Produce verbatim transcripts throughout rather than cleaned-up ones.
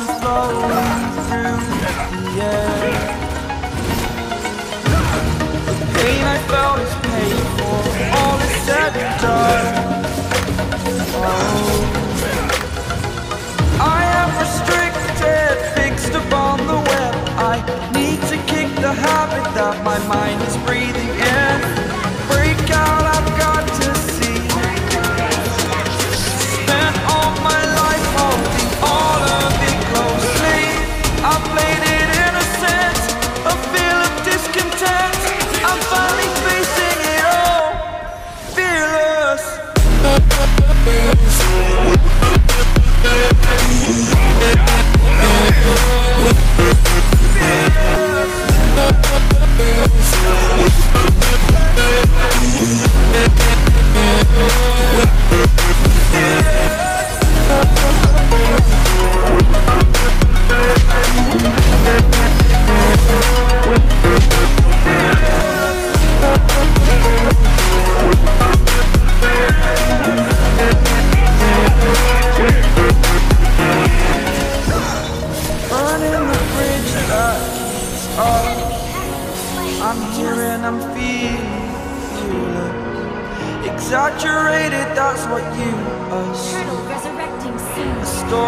flowing through the air. The pain I felt is paid for, all is said and done. Oh, I am restricted, fixed upon the web. I need to kick the habit that my mind is breathing in. Break out, I've got to see. Spent all my life holding all of it closely. I played it innocent, a feel of discontent. I'm finally facing it all, fearless. I'm here and I'm feeling exaggerated, that's what you assume. Turtle resurrecting scene. The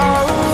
Oh,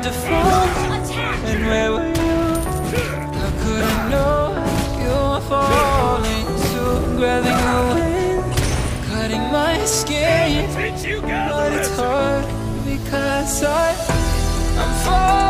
to fall, and where were you? How could I know you were falling? So grabbing the wind, cutting my skin, but it's hard because I, I'm falling.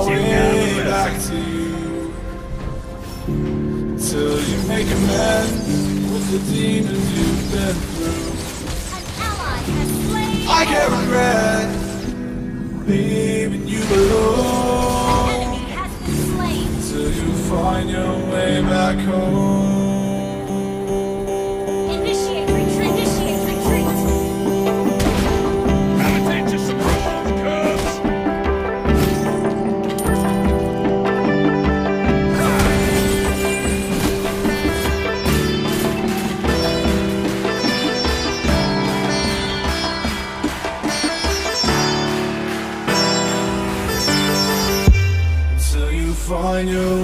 way back to you. Till you make amends with the demons you've been through. An ally has slain. I can't regret leaving you alone. An enemy has been slain. Till you find your way back home. I know.